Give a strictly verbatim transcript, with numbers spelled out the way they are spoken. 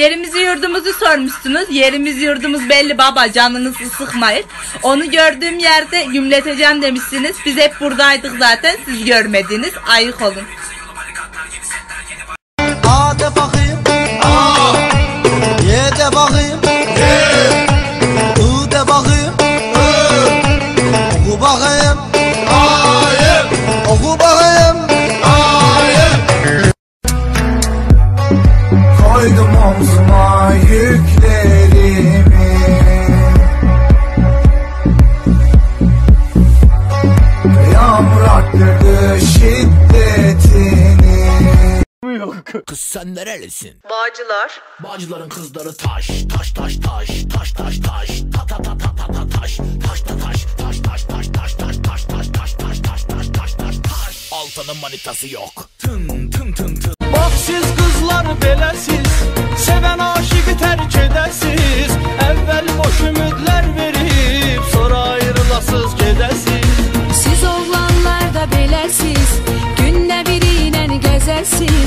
Yerimizi yurdumuzu sormuşsunuz. Yerimiz yurdumuz belli baba, canınızı sıkmayın. Onu gördüğüm yerde yümleteceğim demişsiniz. Biz hep buradaydık zaten, siz görmediniz. Ayık olun. A de bakayım, A. Y de bakayım, Y. I de bakayım, I. Oku bakayım, A'yım. Oku bakayım, A'yım. Koydum omzuma yüklerimi, yağmur arttırdı şiddetini. Kız sen nerelisin? Bağcılar. Bağcıların kızları taş taş taş taş taş taş taş ta ta ta ta ta taş taş ta taş taş taş taş taş taş taş taş taş taş taş taş taş taş taş. Altanın manitası yok. Tın tın tın tın. Bak siz kızlar belesiz, seven aşıkı terk edesiz. Evvel boş ümitler verip sonra ayrılasız gedesiz. Siz oğlanlar da belesiz, günle birine gezesiz.